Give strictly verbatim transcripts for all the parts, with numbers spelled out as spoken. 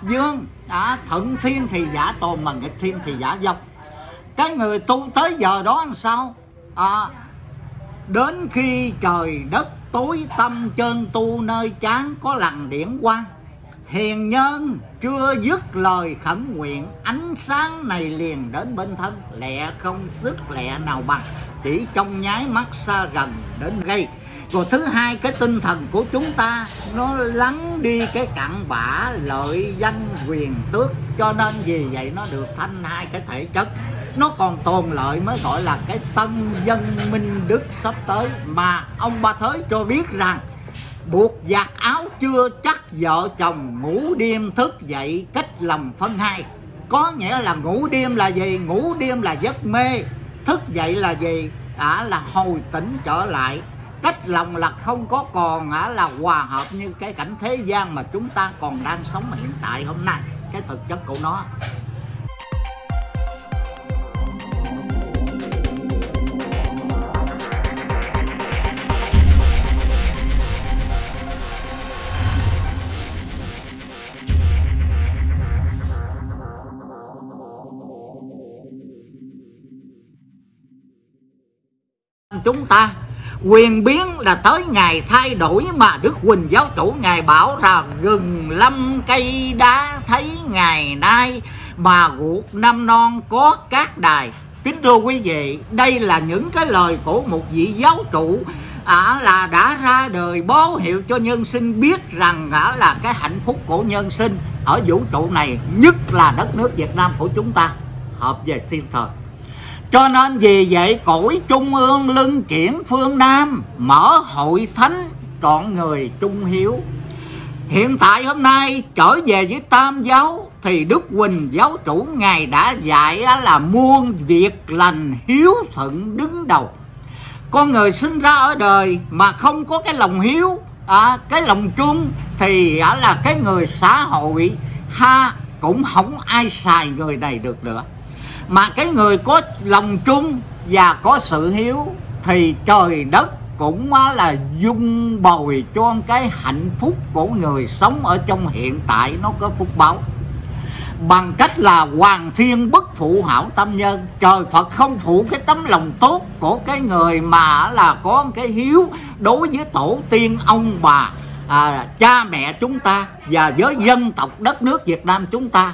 thập dương à, thuận thiên thì giả tồn mà nghịch thiên thì giả dông. Cái người tu tới giờ đó làm sao à, đến khi trời đất tối tâm chân tu nơi chán có lằn điển quang. Hiền nhân chưa dứt lời khẩn nguyện, ánh sáng này liền đến bên thân. Lẹ không sức lẹ nào bằng, chỉ trong nháy mắt xa gần đến gây. Rồi thứ hai, cái tinh thần của chúng ta nó lắng đi cái cặn bã lợi danh quyền tước. Cho nên vì vậy nó được thanh hai cái thể chất, nó còn tồn lợi mới gọi là cái tân dân minh đức sắp tới. Mà ông Ba Thới cho biết rằng buộc giặt áo chưa chắc vợ chồng, ngủ đêm thức dậy cách lòng phân hai. Có nghĩa là ngủ đêm là gì? Ngủ đêm là giấc mê, thức dậy là gì? À, là hồi tỉnh trở lại. Cách lòng là không có còn à, là hòa hợp như cái cảnh thế gian mà chúng ta còn đang sống hiện tại hôm nay. Cái thực chất của nó. Chúng ta quyền biến là tới ngày thay đổi, mà Đức Huỳnh Giáo Chủ ngài bảo rằng rừng lâm cây đá thấy ngày nay, mà ruột năm non có các đài. Kính thưa quý vị, đây là những cái lời của một vị giáo chủ à, là đã ra đời báo hiệu cho nhân sinh biết rằng à, là cái hạnh phúc của nhân sinh ở vũ trụ này, nhất là đất nước Việt Nam của chúng ta hợp về thiên thời. Cho nên vì vậy cõi trung ương lưng kiển phương Nam, mở hội thánh chọn người trung hiếu. Hiện tại hôm nay trở về với Tam Giáo thì Đức Huỳnh Giáo Chủ ngài đã dạy là muôn việc lành hiếu thuận đứng đầu. Con người sinh ra ở đời mà không có cái lòng hiếu à, cái lòng trung thì à, là cái người xã hội ha cũng không ai xài người này được nữa. Mà cái người có lòng trung và có sự hiếu thì trời đất cũng là dung bồi cho cái hạnh phúc của người sống ở trong hiện tại nó có phúc báo. Bằng cách là hoàng thiên bất phụ hảo tâm nhân, trời Phật không phụ cái tấm lòng tốt của cái người mà là có cái hiếu đối với tổ tiên ông bà, à, cha mẹ chúng ta và với dân tộc đất nước Việt Nam chúng ta.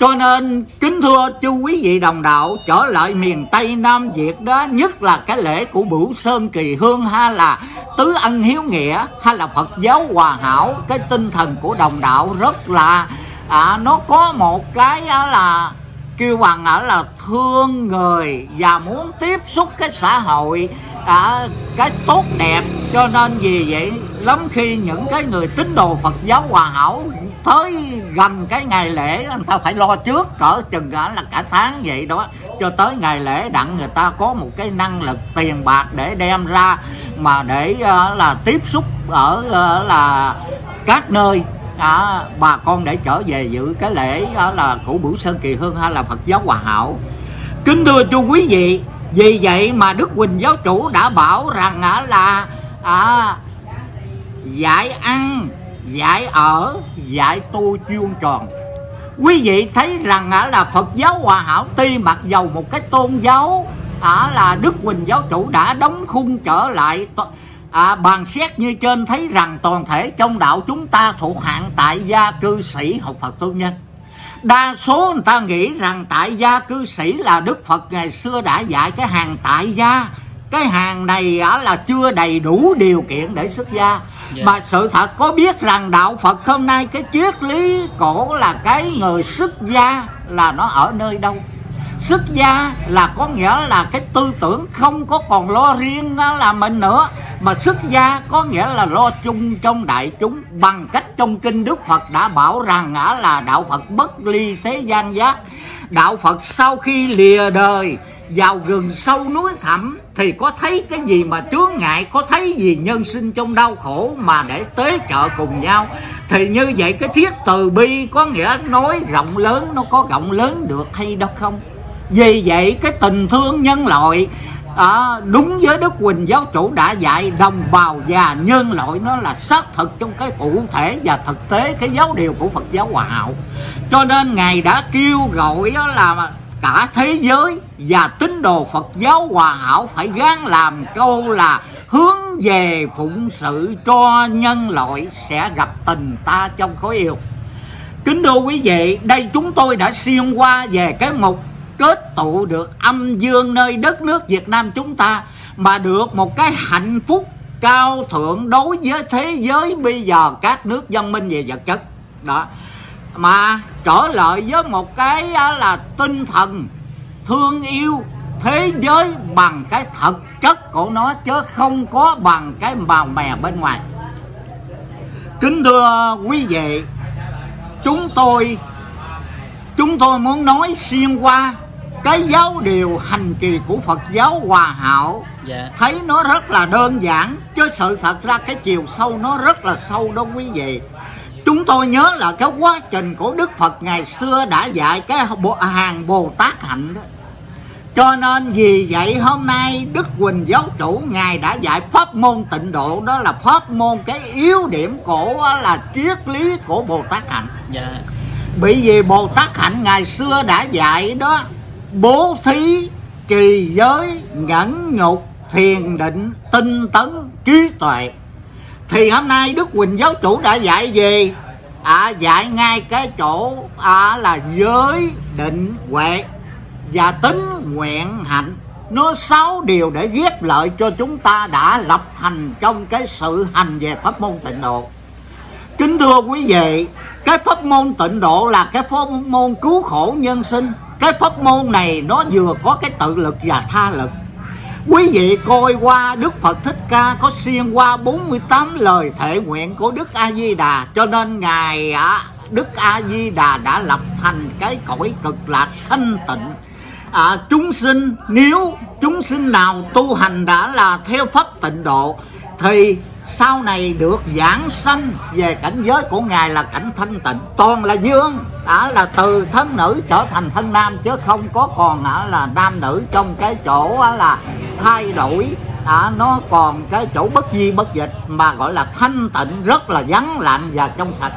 Cho nên kính thưa chư quý vị đồng đạo, trở lại miền Tây Nam Việt đó, nhất là cái lễ của Bửu Sơn Kỳ Hương hay là Tứ Ân Hiếu Nghĩa hay là Phật giáo Hòa Hảo, cái tinh thần của đồng đạo rất là à, nó có một cái là kêu bằng là thương người và muốn tiếp xúc cái xã hội à, cái tốt đẹp. Cho nên vì vậy lắm khi những cái người tín đồ Phật giáo Hòa Hảo tới gần cái ngày lễ người ta phải lo trước cỡ chừng là cả tháng vậy đó, cho tới ngày lễ đặng người ta có một cái năng lực tiền bạc để đem ra mà để là tiếp xúc ở là các nơi à, bà con để trở về dự cái lễ là của Bửu Sơn Kỳ Hương hay là Phật giáo Hòa Hảo. Kính thưa chú quý vị, vì vậy mà Đức Huỳnh Giáo Chủ đã bảo rằng là à, dạy ăn, dạy ở, dạy tu chuyên tròn. Quý vị thấy rằng là Phật giáo Hòa Hảo tuy mặc dầu một cái tôn giáo là Đức Huỳnh Giáo Chủ đã đóng khung trở lại, bàn xét như trên thấy rằng toàn thể trong đạo chúng ta thuộc hạng tại gia cư sĩ học Phật tu nhân. Đa số người ta nghĩ rằng tại gia cư sĩ là Đức Phật ngày xưa đã dạy cái hàng tại gia, cái hàng này là chưa đầy đủ điều kiện để xuất gia. Yeah. Mà sự thật có biết rằng đạo Phật hôm nay cái triết lý cổ là cái người xuất gia là nó ở nơi đâu? Xuất gia là có nghĩa là cái tư tưởng không có còn lo riêng là mình nữa, mà xuất gia có nghĩa là lo chung trong đại chúng. Bằng cách trong kinh Đức Phật đã bảo rằng là đạo Phật bất ly thế gian giác. Đạo Phật sau khi lìa đời vào rừng sâu núi thẳm thì có thấy cái gì mà chướng ngại, có thấy gì nhân sinh trong đau khổ mà để tế trợ cùng nhau. Thì như vậy cái thiết từ bi có nghĩa nói rộng lớn, nó có rộng lớn được hay đâu không? Vì vậy cái tình thương nhân loại à, đúng với Đức Huỳnh Giáo Chủ đã dạy đồng bào và nhân loại, nó là xác thực trong cái cụ thể và thực tế cái giáo điều của Phật giáo Hòa Hảo. Cho nên Ngài đã kêu gọi đó là cả thế giới và tín đồ Phật giáo Hòa Hảo phải gắng làm câu là hướng về phụng sự cho nhân loại sẽ gặp tình ta trong khối yêu. Kính thưa quý vị, đây chúng tôi đã xuyên qua về cái mục kết tụ được âm dương nơi đất nước Việt Nam chúng ta, mà được một cái hạnh phúc cao thượng đối với thế giới bây giờ các nước văn minh về vật chất đó. Mà trở lại với một cái là tinh thần thương yêu thế giới bằng cái thật chất của nó, chứ không có bằng cái màu mè bên ngoài. Kính thưa quý vị, chúng tôi chúng tôi muốn nói xuyên qua cái giáo điều hành trì của Phật giáo Hòa Hảo. Dạ. Thấy nó rất là đơn giản, chứ sự thật ra cái chiều sâu nó rất là sâu đó quý vị. Chúng tôi nhớ là cái quá trình của Đức Phật ngày xưa đã dạy cái hàng Bồ Tát hạnh đó. Cho nên vì vậy hôm nay Đức Huỳnh Giáo Chủ Ngài đã dạy pháp môn tịnh độ, đó là pháp môn cái yếu điểm của là triết lý của Bồ Tát hạnh. Dạ. Bởi vì Bồ Tát hạnh ngày xưa đã dạy đó, bố thí, trì giới, nhẫn nhục, thiền định, tinh tấn, trí tuệ. Thì hôm nay Đức Huỳnh Giáo Chủ đã dạy gì? À, dạy ngay cái chỗ à, là giới, định, huệ và tính, nguyện, hạnh. Nó sáu điều để ghép lại cho chúng ta đã lập thành trong cái sự hành về pháp môn tịnh độ. Kính thưa quý vị, cái pháp môn tịnh độ là cái pháp môn cứu khổ nhân sinh. Cái pháp môn này nó vừa có cái tự lực và tha lực. Quý vị coi qua Đức Phật Thích Ca có xuyên qua bốn mươi tám lời thệ nguyện của Đức A-di-đà. Cho nên Ngài à, Đức A-di-đà đã lập thành cái cõi cực lạc thanh tịnh. à, Chúng sinh, nếu chúng sinh nào tu hành đã là theo pháp tịnh độ thì sau này được giảng sanh về cảnh giới của Ngài là cảnh thanh tịnh. Toàn là dương, đã là từ thân nữ trở thành thân nam, chứ không có còn đã là nam nữ trong cái chỗ là thay đổi. Đã nó còn cái chỗ bất di bất dịch mà gọi là thanh tịnh, rất là vắng lặng và trong sạch.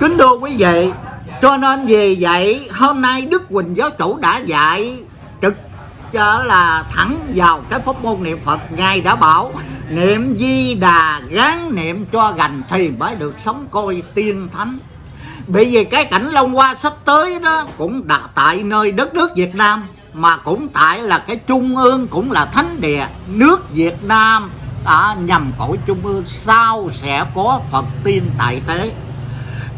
Kính thưa quý vị, cho nên vì vậy hôm nay Đức Huỳnh Giáo Chủ đã dạy trực là thẳng vào cái pháp môn niệm Phật. Ngài đã bảo niệm Di Đà, gán niệm cho gành thì mới được sống coi tiên thánh. Bởi vì cái cảnh Long Hoa sắp tới đó cũng đặt tại nơi đất nước Việt Nam, mà cũng tại là cái trung ương, cũng là thánh địa nước Việt Nam. à, Nhằm cõi trung ương sau sẽ có Phật tiên tại thế.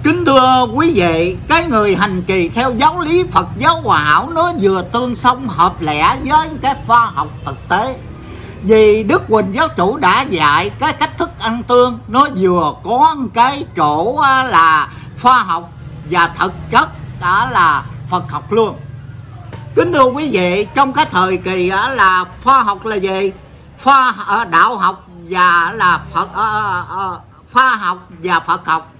Kính thưa quý vị, cái người hành trì theo giáo lý Phật giáo Hòa Hảo nó vừa tương xung hợp lẽ với cái khoa học thực tế. Vì Đức Huỳnh Giáo Chủ đã dạy cái cách thức ăn tương, nó vừa có cái chỗ là khoa học và thực chất đã là Phật học luôn. Kính thưa quý vị, trong cái thời kỳ là khoa học là gì? Khoa đạo học và là Phật, khoa học và Phật học.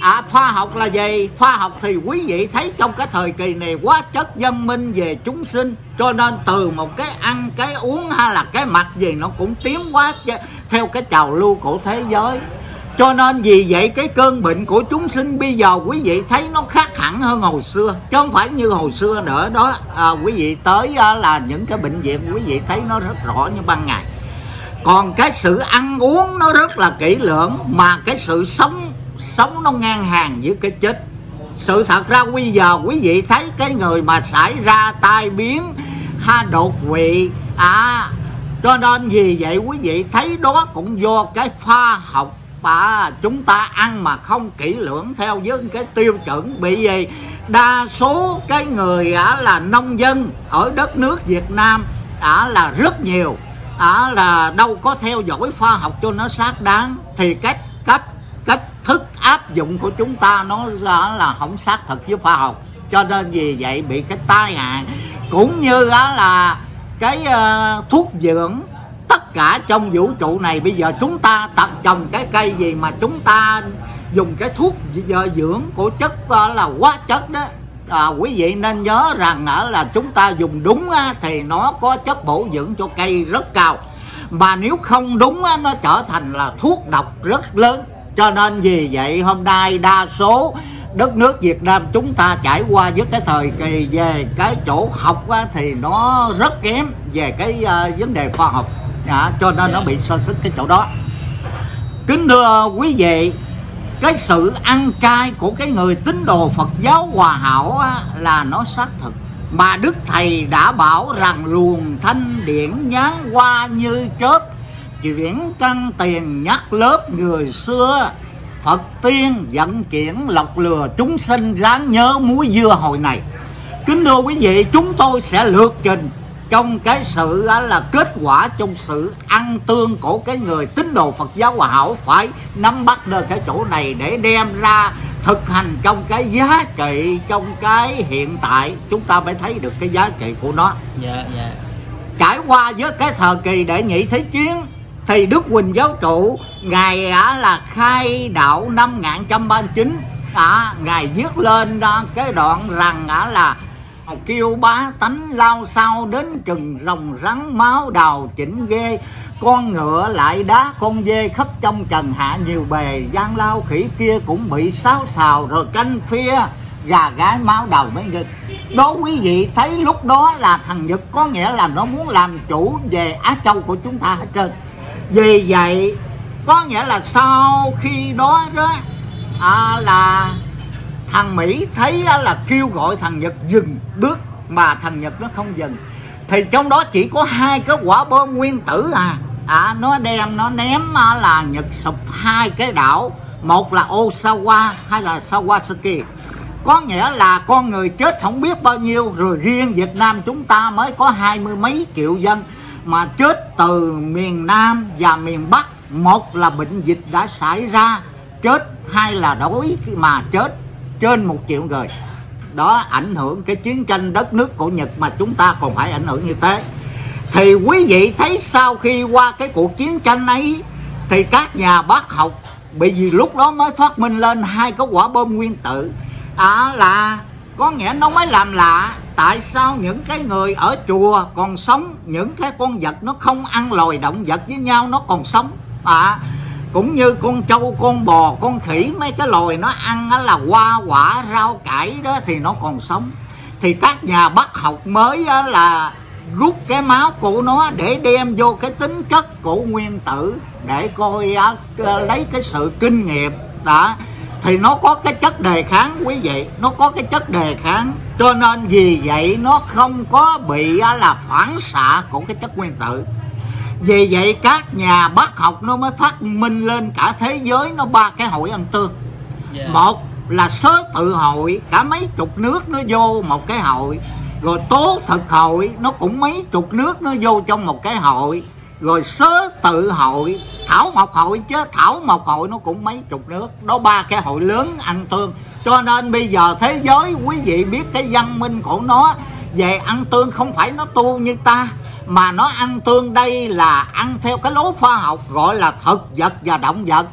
À, khoa học là gì? Khoa học thì quý vị thấy trong cái thời kỳ này quá chất văn minh về chúng sinh. Cho nên từ một cái ăn, cái uống hay là cái mặt gì nó cũng tiến quá theo cái trào lưu của thế giới. Cho nên vì vậy cái cơn bệnh của chúng sinh bây giờ quý vị thấy nó khác hẳn hơn hồi xưa, chứ không phải như hồi xưa nữa đó. à, Quý vị tới là những cái bệnh viện quý vị thấy nó rất rõ như ban ngày. Còn cái sự ăn uống nó rất là kỹ lưỡng, mà cái sự sống sống nó ngang hàng với cái chết. Sự thật ra bây giờ quý vị thấy cái người mà xảy ra tai biến ha đột quỵ. à, Cho nên vì vậy quý vị thấy đó cũng do cái khoa học mà chúng ta ăn mà không kỹ lưỡng theo với cái tiêu chuẩn. Bị gì đa số cái người à, là nông dân ở đất nước Việt Nam à, là rất nhiều à, là đâu có theo dõi khoa học cho nó xác đáng. Thì cách cách cách thức áp dụng của chúng ta nó là không xác thực với khoa học, cho nên vì vậy bị cái tai hại. Cũng như là cái thuốc dưỡng, tất cả trong vũ trụ này bây giờ chúng ta tập trồng cái cây gì mà chúng ta dùng cái thuốc dưỡng của chất là hóa chất đó. à, Quý vị nên nhớ rằng là chúng ta dùng đúng thì nó có chất bổ dưỡng cho cây rất cao, mà nếu không đúng nó trở thành là thuốc độc rất lớn. Cho nên vì vậy hôm nay đa số đất nước Việt Nam chúng ta trải qua với cái thời kỳ về cái chỗ học á, thì nó rất kém về cái uh, vấn đề khoa học, à, cho nên nó bị so sánh cái chỗ đó. Kính thưa quý vị, cái sự ăn chay của cái người tín đồ Phật giáo Hòa Hảo á, là nó xác thực, mà Đức Thầy đã bảo rằng luồng thanh điển nhán qua như chớp, chuyển căn tiền nhắc lớp người xưa, Phật tiên vận chuyển lọc lừa chúng sinh, ráng nhớ muối dưa hồi này. Kính thưa quý vị, chúng tôi sẽ lược trình trong cái sự là kết quả trong sự ăn tương của cái người tín đồ Phật giáo Hòa Hảo, phải nắm bắt được cái chỗ này để đem ra thực hành trong cái giá trị, trong cái hiện tại chúng ta mới thấy được cái giá trị của nó. Dạ, dạ. Trải qua với cái thời kỳ Đệ Nhị Thế Chiến thì Đức Huỳnh Giáo Chủ ngài á, là khai đạo năm một nghìn chín trăm ba mươi chín, à, ngài viết lên đó, cái đoạn rằng á, là kêu bá tánh lao sao đến chừng rồng rắn máu đào chỉnh ghê, con ngựa lại đá con dê khắp trong trần hạ nhiều bề, gian lao khỉ kia cũng bị sáo xào rồi canh phia gà gái máu đầu mấy người. Đó quý vị thấy lúc đó là thằng Nhật có nghĩa là nó muốn làm chủ về Á Châu của chúng ta hết trơn. Vì vậy có nghĩa là sau khi đó đó à, là thằng Mỹ thấy là kêu gọi thằng Nhật dừng bước mà thằng Nhật nó không dừng, thì trong đó chỉ có hai cái quả bom nguyên tử à, à nó đem nó ném là Nhật sụp hai cái đảo, một là Osawa hay là Sawasaki, có nghĩa là con người chết không biết bao nhiêu rồi. Riêng Việt Nam chúng ta mới có hai mươi mấy triệu dân mà chết từ miền Nam và miền Bắc, một là bệnh dịch đã xảy ra chết, hai là đói mà chết trên một triệu người. Đó ảnh hưởng cái chiến tranh đất nước của Nhật mà chúng ta còn phải ảnh hưởng như thế. Thì quý vị thấy sau khi qua cái cuộc chiến tranh ấy thì các nhà bác học, bởi vì lúc đó mới phát minh lên hai cái quả bom nguyên tử, à, là có nghĩa nó mới làm lạ tại sao những cái người ở chùa còn sống, những cái con vật nó không ăn loài động vật với nhau nó còn sống, à, cũng như con trâu, con bò, con khỉ, mấy cái loài nó ăn là hoa quả, rau cải đó thì nó còn sống. Thì các nhà bác học mới là rút cái máu của nó để đem vô cái tính chất của nguyên tử để coi lấy cái sự kinh nghiệm đó. Thì nó có cái chất đề kháng quý vị, nó có cái chất đề kháng, cho nên vì vậy nó không có bị là phản xạ của cái chất nguyên tử. Vì vậy các nhà bác học nó mới phát minh lên cả thế giới nó ba cái hội ăn tương, yeah. Một là sớ tự hội, cả mấy chục nước nó vô một cái hội. Rồi tố thực hội, nó cũng mấy chục nước nó vô trong một cái hội. Rồi sớ tự hội, thảo mộc hội, chứ thảo mộc hội nó cũng mấy chục nước. Đó ba cái hội lớn ăn tương. Cho nên bây giờ thế giới quý vị biết cái văn minh của nó về ăn tương không phải nó tu như ta, mà nó ăn tương đây là ăn theo cái lối khoa học gọi là thực vật và động vật.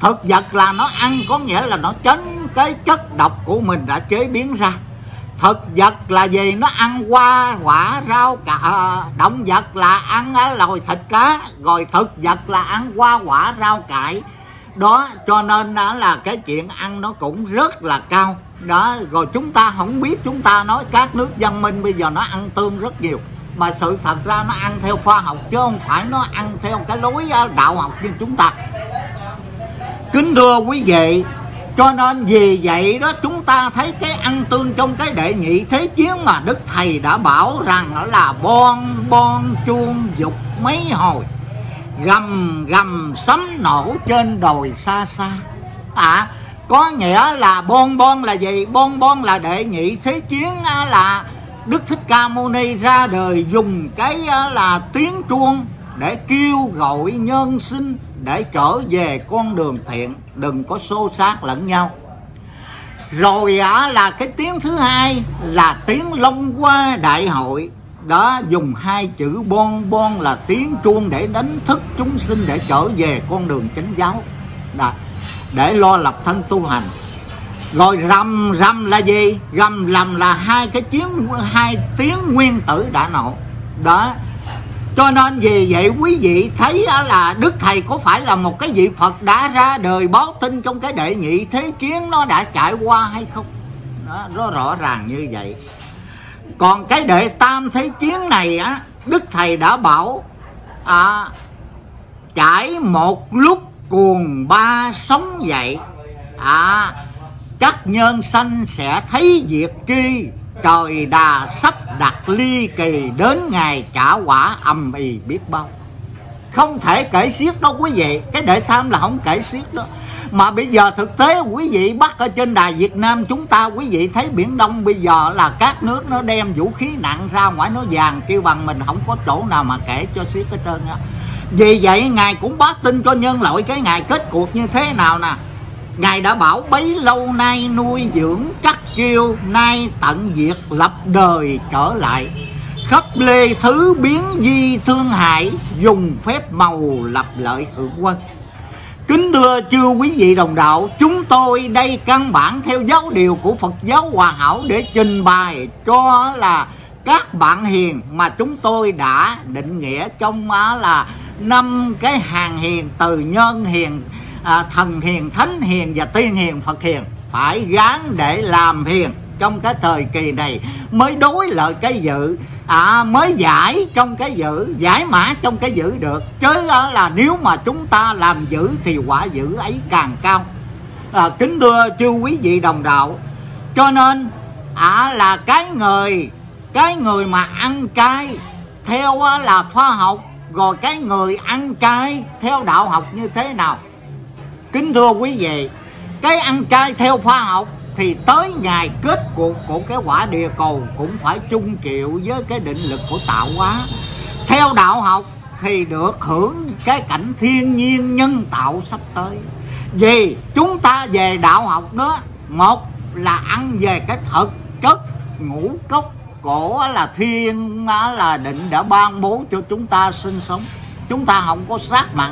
Thực vật là nó ăn có nghĩa là nó tránh cái chất độc của mình đã chế biến ra. Thực vật là gì? Nó ăn hoa quả rau cả. Động vật là ăn lòi thịt cá. Rồi thực vật là ăn hoa quả rau cải. Đó cho nên đó là cái chuyện ăn nó cũng rất là cao. Đó rồi chúng ta không biết, chúng ta nói các nước văn minh bây giờ nó ăn tương rất nhiều, mà sự thật ra nó ăn theo khoa học chứ không phải nó ăn theo cái lối đạo học như chúng ta. Kính thưa quý vị, cho nên vì vậy đó chúng ta thấy cái ăn tương trong cái Đệ Nhị Thế Chiến mà Đức Thầy đã bảo rằng là bon bon chuông dục mấy hồi, gầm gầm sấm nổ trên đồi xa xa, à, có nghĩa là bon bon là gì? Bon bon là Đệ Nhị Thế Chiến, là Đức Thích Ca Mâu Ni ra đời dùng cái là tiếng chuông để kêu gọi nhân sinh để trở về con đường thiện, đừng có xô xát lẫn nhau. Rồi là cái tiếng thứ hai là tiếng Long Hoa Đại Hội. Đó dùng hai chữ bon bon là tiếng chuông để đánh thức chúng sinh để trở về con đường chánh giáo. Đó, để lo lập thân tu hành. Rồi rầm rầm là gì? Rầm rầm là hai cái tiếng, hai tiếng nguyên tử đã nổ. Đó Cho nên vì vậy quý vị thấy là Đức Thầy có phải là một cái vị Phật đã ra đời báo tin trong cái đệ nhị thế chiến nó đã trải qua hay không? Đó, nó rõ ràng như vậy. Còn cái đệ tam thế chiến này á, Đức Thầy đã bảo à, trải một lúc cuồng ba sống dậy, à, chắc nhân sanh sẽ thấy việc kia, trời đà sắp đặt ly kỳ, đến ngày trả quả âm ỉ biết bao. Không thể kể xiết đâu quý vị, cái đệ tam là không kể xiết đó. Mà bây giờ thực tế quý vị bắt ở trên đài Việt Nam chúng ta, quý vị thấy Biển Đông bây giờ là các nước nó đem vũ khí nặng ra ngoài, nó vàng kêu bằng mình, không có chỗ nào mà kể cho xiết hết trơn á. Vì vậy Ngài cũng báo tin cho nhân loại cái ngày kết cuộc như thế nào nè. Ngài đã bảo bấy lâu nay nuôi dưỡng các kiêu, nay tận diệt lập đời trở lại, khắp lê thứ biến di thương hại, dùng phép màu lập lợi thượng quân. Kính thưa chư quý vị đồng đạo, chúng tôi đây căn bản theo giáo điều của Phật giáo Hòa Hảo để trình bày cho là các bạn hiền mà chúng tôi đã định nghĩa trong là năm cái hàng hiền: từ nhân hiền, à, thần hiền, thánh hiền và tiên hiền, Phật hiền. Phải gắng để làm hiền trong cái thời kỳ này mới đối lợi cái dữ, à, mới giải trong cái dữ, giải mã trong cái dữ được. Chứ là nếu mà chúng ta làm dữ thì quả dữ ấy càng cao. à, Kính thưa chư quý vị đồng đạo, cho nên à, là cái người cái người mà ăn chay theo là khoa học, rồi cái người ăn chay theo đạo học như thế nào? Kính thưa quý vị, cái ăn chay theo khoa học thì tới ngày kết cuộc của cái quả địa cầu cũng phải chung chịu với cái định lực của tạo hóa. Theo đạo học thì được hưởng cái cảnh thiên nhiên nhân tạo sắp tới. Vì chúng ta về đạo học đó, một là ăn về cái thực chất ngũ cốc cổ là thiên là định đã ban bố cho chúng ta sinh sống. Chúng ta không có sát mặn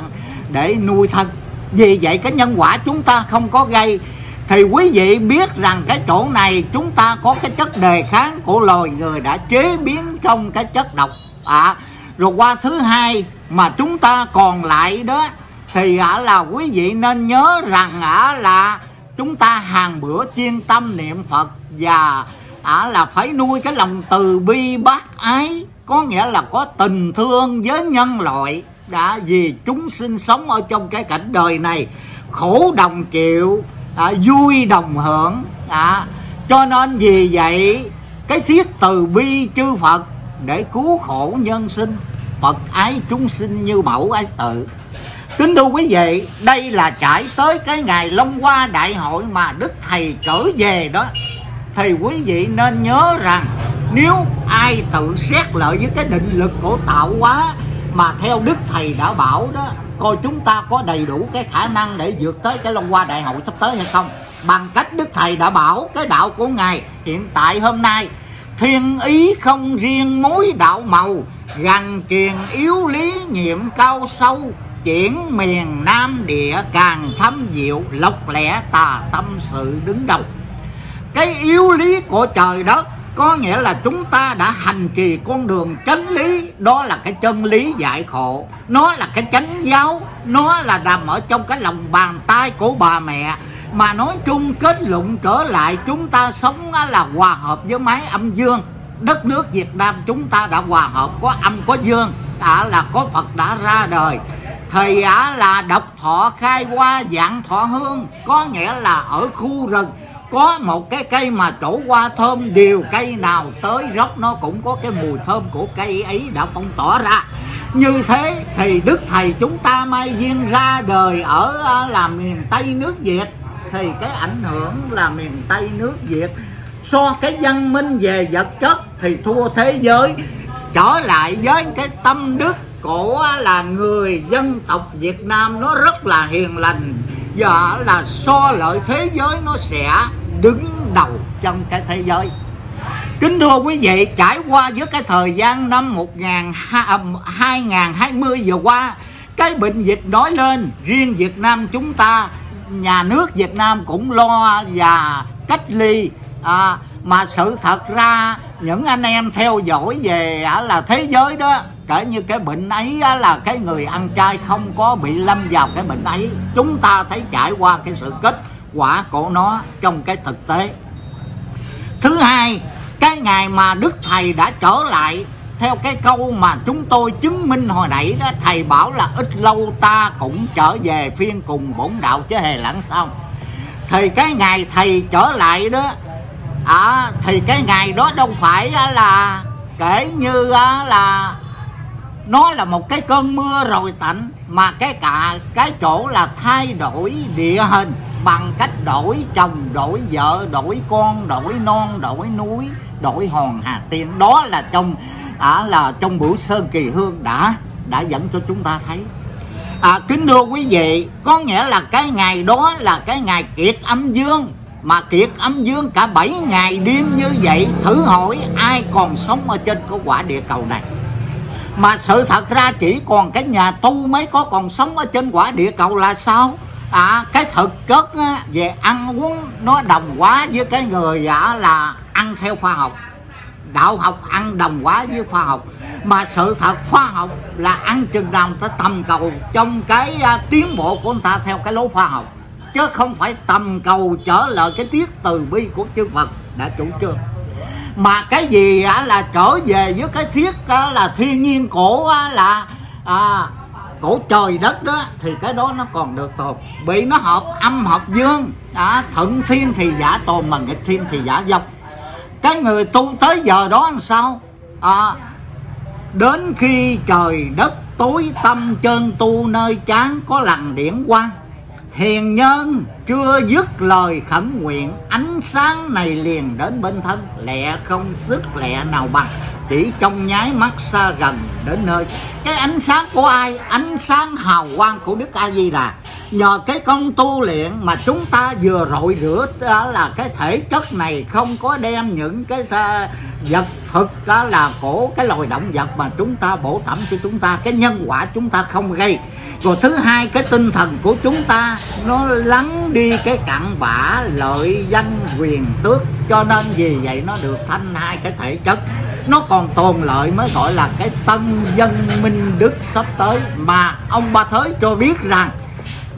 để nuôi thân, vì vậy cái nhân quả chúng ta không có gây. Thì quý vị biết rằng cái chỗ này chúng ta có cái chất đề kháng của loài người đã chế biến trong cái chất độc, à, rồi qua thứ hai mà chúng ta còn lại đó thì à, là quý vị nên nhớ rằng à, là chúng ta hàng bữa chuyên tâm niệm Phật và à, là phải nuôi cái lòng từ bi bác ái, có nghĩa là có tình thương với nhân loại. Đã vì chúng sinh sống ở trong cái cảnh đời này, khổ đồng chịu, à, vui đồng hưởng, à, cho nên vì vậy cái thiết từ bi chư Phật để cứu khổ nhân sinh, Phật ái chúng sinh như mẫu ái tự. Kính thưa quý vị, đây là trải tới cái ngày Long Hoa Đại Hội mà Đức Thầy trở về đó. Thì quý vị nên nhớ rằng nếu ai tự xét lợi với cái định lực của tạo hóa mà theo Đức Thầy đã bảo đó, coi chúng ta có đầy đủ cái khả năng để vượt tới cái Long Hoa Đại Hội sắp tới hay không. Bằng cách Đức Thầy đã bảo cái đạo của Ngài hiện tại hôm nay: thiên ý không riêng mối đạo màu, gần kiền yếu lý nhiệm cao sâu, chuyển miền Nam địa càng thâm diệu, lộc lẽ tà tâm sự đứng đầu. Cái yếu lý của trời đất có nghĩa là chúng ta đã hành trì con đường chánh lý, đó là cái chân lý dạy khổ, nó là cái chánh giáo, nó là nằm ở trong cái lòng bàn tay của bà mẹ. Mà nói chung kết luận trở lại, chúng ta sống là hòa hợp với máy âm dương. Đất nước Việt Nam chúng ta đã hòa hợp, có âm có dương, à, là có Phật đã ra đời. Thì à, là độc thọ khai qua dạng thọ hương, có nghĩa là ở khu rừng có một cái cây mà trổ hoa thơm, điều cây nào tới gốc nó cũng có cái mùi thơm của cây ấy đã phong tỏa ra. Như thế thì Đức Thầy chúng ta mai duyên ra đời ở là miền Tây nước Việt, thì cái ảnh hưởng là miền Tây nước Việt so cái văn minh về vật chất thì thua thế giới. Trở lại với cái tâm đức của là người dân tộc Việt Nam, nó rất là hiền lành, giờ là so lợi thế giới nó sẽ đứng đầu trong cái thế giới. Kính thưa quý vị, trải qua với cái thời gian năm hai nghìn hai mươi vừa qua, cái bệnh dịch nổi lên, riêng Việt Nam chúng ta, nhà nước Việt Nam cũng lo và cách ly, à, mà sự thật ra những anh em theo dõi về là thế giới đó, kể như cái bệnh ấy là cái người ăn chay không có bị lâm vào cái bệnh ấy. Chúng ta thấy trải qua cái sự kết quả của nó trong cái thực tế. Thứ hai, cái ngày mà Đức Thầy đã trở lại, theo cái câu mà chúng tôi chứng minh hồi nãy đó, Thầy bảo là ít lâu ta cũng trở về phiên cùng bổn đạo chứ hề lãng sau. Thì cái ngày Thầy trở lại đó à, thì cái ngày đó đâu phải là kể như là nó là một cái cơn mưa rồi tạnh, mà cái cả cái chỗ là thay đổi địa hình bằng cách đổi chồng, đổi vợ, đổi con, đổi non, đổi núi, đổi hòn Hà Tiên. Đó là trong à, là trong buổi Sơn Kỳ Hương đã đã dẫn cho chúng ta thấy. À, kính thưa quý vị, có nghĩa là cái ngày đó là cái ngày kiệt âm dương, mà kiệt âm dương cả bảy ngày đêm như vậy, thử hỏi ai còn sống ở trên cái quả địa cầu này. Mà sự thật ra chỉ còn cái nhà tu mới có còn sống ở trên quả địa cầu là sao? À, cái thực chất về ăn uống nó đồng hóa với cái người à, là ăn theo khoa học. Đạo học ăn đồng hóa với khoa học. Mà sự thật khoa học là ăn chừng nào ta tầm cầu trong cái à, tiến bộ của người ta theo cái lối khoa học, chứ không phải tầm cầu trở lại cái tiết từ bi của chư Phật đã chủ trương. Mà cái gì à, là trở về với cái thiết à, là thiên nhiên cổ à, là à, cổ trời đất đó, thì cái đó nó còn được tồn, bị nó hợp âm hợp dương à, thuận thiên thì giả tồn mà nghịch thiên thì giả vong. Cái người tu tới giờ đó làm sao à, đến khi trời đất tối tâm chân tu nơi chán có lằn điển quang, hiền nhân chưa dứt lời khẩn nguyện, ánh sáng này liền đến bên thân, lẹ không sức lẹ nào bằng, chỉ trong nháy mắt xa gần đến nơi. Cái ánh sáng của ai? Ánh sáng hào quang của Đức A Di Đà. Nhờ cái công tu luyện mà chúng ta vừa rội rửa là cái thể chất này, không có đem những cái vật thực đó là cổ cái loài động vật mà chúng ta bổ tẩm cho chúng ta, cái nhân quả chúng ta không gây. Rồi thứ hai, cái tinh thần của chúng ta nó lắng đi cái cặn bã lợi danh quyền tước, cho nên vì vậy nó được thanh hai cái thể chất, nó còn tồn lợi mới gọi là cái tân dân minh đức sắp tới. Mà ông Ba Thới cho biết rằng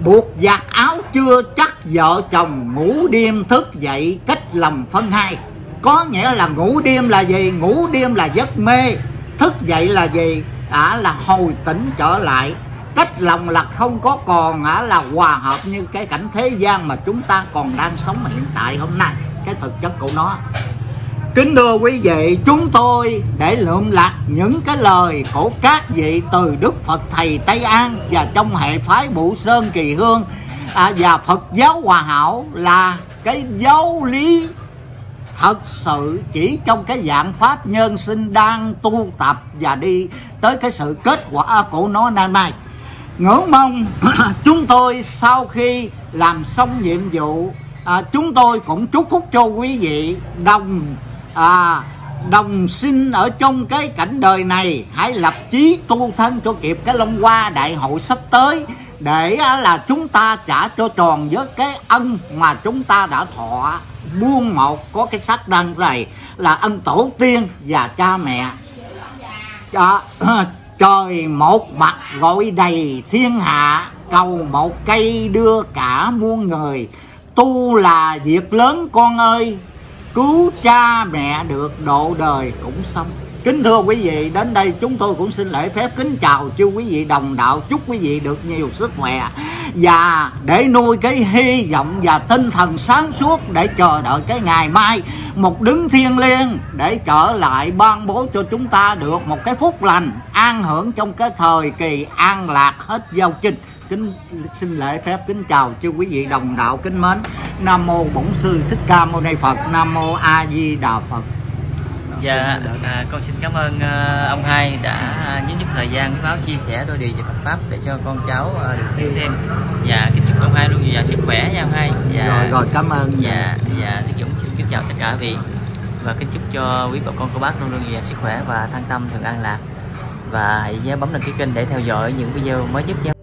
buộc giặt áo chưa chắc vợ chồng, ngủ đêm thức dậy cách lòng phân hai. Có nghĩa là ngủ đêm là gì? Ngủ đêm là giấc mê, thức dậy là gì? À, là hồi tỉnh trở lại. Cách lòng là không có còn à, là hòa hợp như cái cảnh thế gian mà chúng ta còn đang sống hiện tại hôm nay, cái thực chất của nó. Kính thưa quý vị, chúng tôi để lượm lạc những cái lời của các vị từ Đức Phật Thầy Tây An và trong hệ phái Bụ Sơn Kỳ Hương à, và Phật giáo Hòa Hảo là cái giáo lý thật sự chỉ trong cái dạng pháp nhân sinh đang tu tập và đi tới cái sự kết quả của nó năm nay. Ngưỡng mong chúng tôi sau khi làm xong nhiệm vụ à, chúng tôi cũng chúc phúc cho quý vị đồng à, đồng sinh ở trong cái cảnh đời này, hãy lập chí tu thân cho kịp cái Long Hoa Đại Hội sắp tới, để à, là chúng ta trả cho tròn với cái ân mà chúng ta đã thọ buông một có cái xác đăng này, là ân tổ tiên và cha mẹ. à, Trời một mặt gọi đầy thiên hạ, cầu một cây đưa cả muôn người. Tu là việc lớn con ơi, cứu cha mẹ được độ đời cũng xong. Kính thưa quý vị, đến đây chúng tôi cũng xin lễ phép kính chào chư quý vị đồng đạo. Chúc quý vị được nhiều sức khỏe, và để nuôi cái hy vọng và tinh thần sáng suốt để chờ đợi cái ngày mai một đứng thiêng liêng để trở lại ban bố cho chúng ta được một cái phúc lành an hưởng trong cái thời kỳ an lạc hết giao chinh. Kính xin lễ phép kính chào chư quý vị đồng đạo kính mến. Nam mô Bổn Sư Thích Ca Mâu Ni Phật. Nam mô A Di Đà Phật. Dạ, à, con xin cảm ơn uh, ông Hai đã uh, nhấn chút thời gian với báo chia sẻ đôi điều về Phật pháp để cho con cháu uh, được hiểu thêm. Dạ, kính chúc ông Hai luôn dồi dào sức khỏe nha ông Hai. Dạ, rồi, rồi cảm ơn. Dạ, dạ, Đức Dũng xin kính chào tất cả quý vị và kính chúc cho quý bà con cô bác luôn luôn dồi dào sức khỏe và thân tâm thường an lạc, và hãy nhớ bấm đăng ký kênh để theo dõi những video mới nhất nhé.